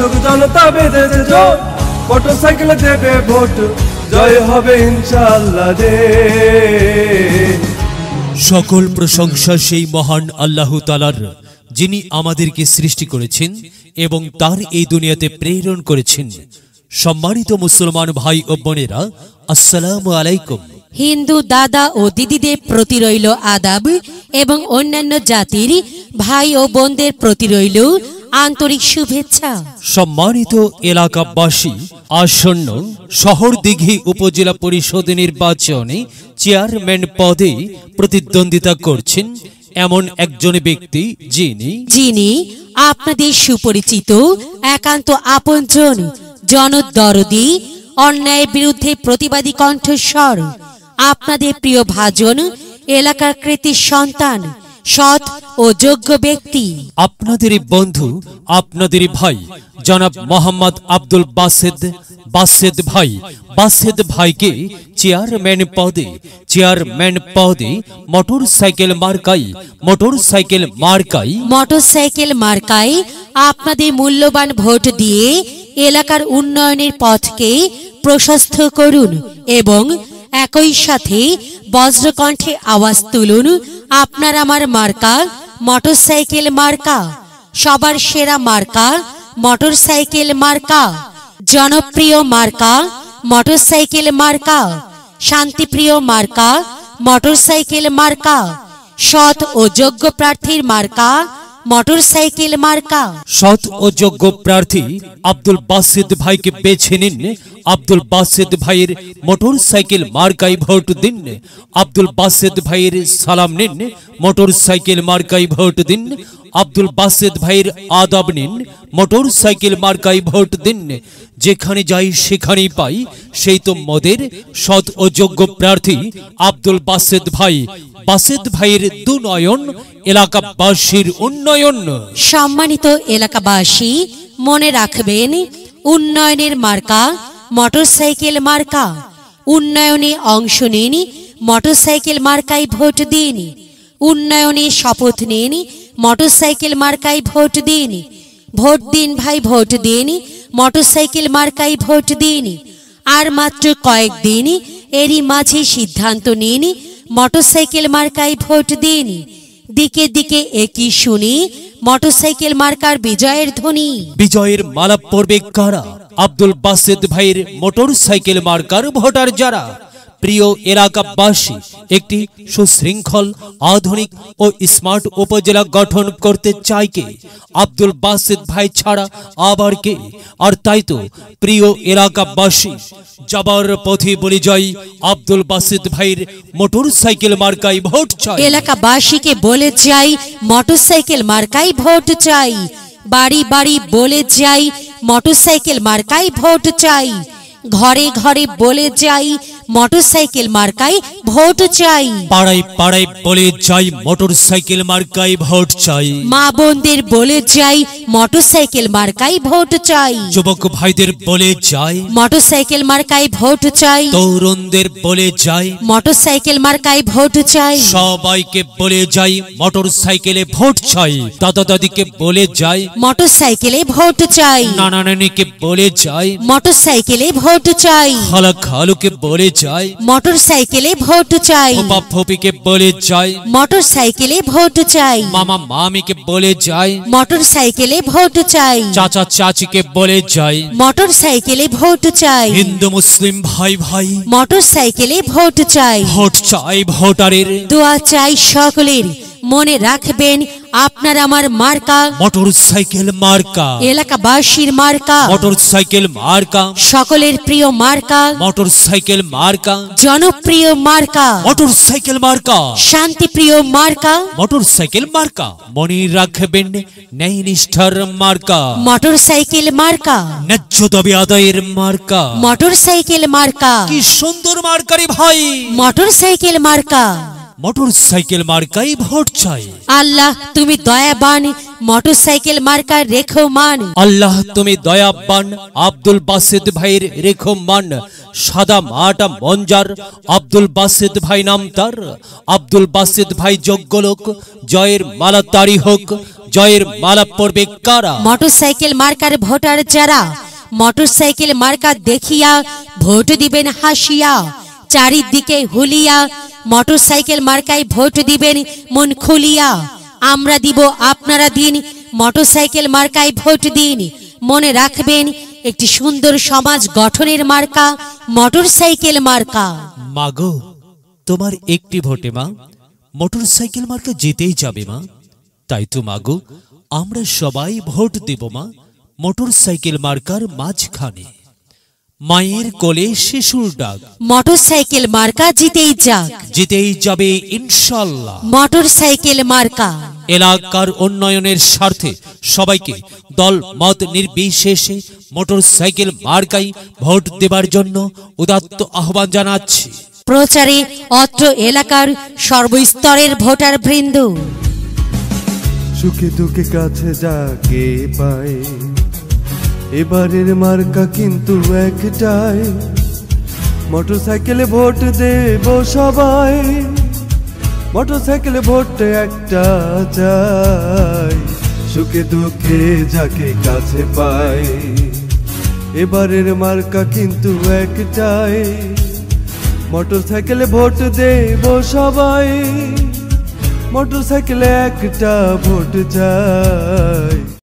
শাসক জনতা বেঁধেছে জোট, মোটরসাইকেল দেবে ভোট, জয় হবে ইনশাআল্লাহ। সকল প্রশংসা সেই মহান আল্লাহ তাআলার যিনি আমাদেরকে সৃষ্টি করেছেন এবং তার এই দুনিয়াতে প্রেরণ করেছেন। সম্মানিত মুসলমান ভাই ও বোনেরা, আসসালামু আলাইকুম। হিন্দু দাদা ও দিদিদের প্রতি রইল আদাব এবং অন্যান্য জাতির ভাই ও বোনদের প্রতি রইল আন্তরিক শুভেচ্ছা। সম্মানিত এলাকাবাসী, আসন্ন শহরদিঘি উপজেলা পরিষদ নির্বাচনে চেয়ারম্যান পদে প্রতিদ্বন্দ্বিতা করছেন এমন একজন ব্যক্তি যিনি আপনাদের সুপরিচিত, একান্ত আপনজন, জনদরদী, অন্যায়ের বিরুদ্ধে প্রতিবাদী কণ্ঠস্বর, আপনাদের প্রিয় ভাজন, এলাকার কৃতি সন্তান, সৎ ও যোগ্য ব্যক্তি, আপনাদের বন্ধু, আপনাদের ভাই জনাব মোহাম্মদ আব্দুল বাসেদ ভাইকে চেয়ারম্যান পদে মোটরসাইকেল মার্কায় আপনাদের মূল্যবান ভোট দিয়ে এলাকার উন্নয়নের পথকে প্রশস্ত করুন এবং একই সাথে বজ্রকণ্ঠে আওয়াজ তুলুন আপনার আমার মার্কা মোটরসাইকেল মার্কা, সবার সেরা মার্কা মোটরসাইকেল মার্কা, জনপ্রিয় মার্কা মোটরসাইকেল মার্কা, শান্তিপ্রিয় মার্কা মোটরসাইকেল মার্কা, সৎ ও যোগ্য প্রার্থীর মার্কা মোটরসাইকেল মার্কা। সৎ ও যোগ্য প্রার্থী আব্দুল বাসেদ ভাইকে বেছে নিন, আব্দুল বাসেদ ভাইয়ের মোটরসাইকেল মার্কায় ভোট দিন, আব্দুল বাসেদ ভাইয়ের সালাম নিন, মোটরসাইকেল মার্কায় ভোট দিন, আব্দুল বাসেদ ভাইয়ের আদাব নিন, মোটরসাইকেল মার্কায় ভোট দিন। যেখানে যাই সেখানেই পাই সেই তো মদের সৎ ও যোগ্য প্রার্থী আব্দুল বাসেদ ভাইয়ের দুনয়ন এলাকাবাসীর উন্নয়ন। সম্মানিত এলাকাবাসী, মনে রাখবেন, উন্নয়নের মার্কা মোটরসাইকেল মার্কা। উন্নয়নে অংশ নিন, মোটরসাইকেল মার্কায় ভোট দিন। উন্নয়নে শপথ নিন, মোটরসাইকেল মার্কায় ভোট দিন। ভোট দিন ভাই, ভোট দিন, মোটরসাইকেল মার্কায় ভোট দিন। আর মাত্র কয়েকদিন, এরই মাঝে সিদ্ধান্ত নিন, মোটরসাইকেল মার্কায় ভোট দিন। দিকে দিকে একই শুনি মোটরসাইকেল মার্কার বিজয়ের ধ্বনি। বিজয়ের মালা পরবে কারা? আব্দুল বাসেদ ভাইয়ের মোটরসাইকেল মার্কার ভোটার যারা। প্রিয় এলাকাবাসী, একটি সুশৃঙ্খল, আধুনিক ও স্মার্ট উপজেলা গঠন করতে চাই কে? আব্দুল বাসেদ ভাই ছাড়া আবার কে? আর তাই তো প্রিয় এলাকাবাসী, যাবার পথে বলে যাই, আব্দুল বাসেদ ভাইয়ের মোটরসাইকেল মার্কায় ভোট চাই। এলাকাবাসীকে বলে যাই, মোটরসাইকেল মার্কায় ভোট চাই। বাড়ি বাড়ি বলে যাই, মোটরসাইকেল মার্কায় ভোট চাই। ঘরে ঘরে বলে যাই, মোটরসাইকেল মার্কায় ভোট চাই। পাড়ায় পাড়ায় বলে যাই, মোটরসাইকেল মার্কায় ভোট চাই। মা বোনদের বলে যাই, মোটরসাইকেল মার্কায় ভোট চাই। যুবক ভাইদের বলে যাই, মোটরসাইকেল মার্কায় ভোট চাই। তরুণদের বলে যাই, মোটরসাইকেল মার্কায় ভোট চাই। সবাইকে বলে যাই, মোটরসাইকেলে ভোট চাই। দাদা দাদিকে বলে যাই, মোটরসাইকেলে ভোট চাই। নানা নানিকে বলে যাই, মোটরসাইকেলে ভোট চাই। খালা খালুকে বলে যাই, মোটরসাইকেলে ভোট চাই। ফুপা ফুপিকে বলে যাই, মোটরসাইকেলে ভোট চাই। মামা মামিকে বলে যাই, মোটরসাইকেলে ভোট চাই। চাচা চাচিকে বলে যাই, মোটরসাইকেলে ভোট চাই। হিন্দু মুসলিম ভাই ভাই মোটরসাইকেলে ভোট চাই। ভোট চাই, ভোটারের দোয়া চাই সকলের। মনে রাখবেন, আপনার আমার মার্কা মোটরসাইকেল মার্কা, এলাকাবাসীর মার্কা মোটরসাইকেল মার্কা, সকলের প্রিয় মার্কা মোটরসাইকেল মার্কা, জনপ্রিয় মার্কা মোটরসাইকেল মার্কা, শান্তিপ্রিয় মার্কা মোটরসাইকেল মার্কা। মনে রাখবেন, ন্যায়নিষ্ঠার মার্কা মোটরসাইকেল মার্কা, ন্যায্য দাবি আদায়ের মার্কা মোটরসাইকেল মার্কা। কি সুন্দর মার্কারে ভাই মোটরসাইকেল মার্কা। मोटरसाइकेल मार्काई भोट चाई। अल्लाह तुमी दयाबान मोटरसाइकेल मार्का रेखो मान। अल्लाह तुमी दयाबान आब्दुल बासित भाईर रेखो मान। सादा माटा मंजार आब्दुल बासित भाई नाम तार। आब्दुल बासित भाई योग्य लोक। जयेर माला तारी होक। जयेर माला पड़बे कारा? मोटरसाइकेल मार्कार भोटार जारा मोटरसाइकेल मार्का देखिया भोट दिबेन हासिया चारिदिके हुलिया मोटरसाइकेल मार्काय भोट दिबेन मन खुलिया। आमरा दिबो आपनारा दिन मोटरसाइकेल मार्काय भोट दिन। मने राखबेन एकटी सुंदर समाज गठनेर मार्का मोटरसाइकेल मार्का। मागो तोमार एकटी भोटे मा मोटरसाइकेल मार्का जीतेई जाबे मा। ताई तो मागो आमरा सबाई भोट देब मा मोटरसाइकेल मार्कार माझखाने। मायेर कोले शिशुर डाक मोटरसाइकेल मार्का जीतेई जाक जीतेई जाबे इंशाल्लाह मोटरसाइकेल मार्का। एलाकार उन्नयनेर स्वार्थे सबाईके दल मत निर्विशेषे मोटरसाइकेल मार्काई भोट देवार जन्य उदात्त आह्वान जानाच्छि। प्रचारे अत्र एलाकार सर्वस्तरेर भोटार बृन्द। सुखे दुखे काछे जाके पाए एबारेर मार्का किन्तु एकटाई मोटरसाइकेले भोट देबो सबाई मोटरसाइकेले भोट एकटा चाई। सुखे दुखे जाके काछे पाई एबारेर मार्का किन्तु एकटाई मोटरसाइकेले भोट देबो सबाई मोटरसाइकेले एकटा भोट चाई।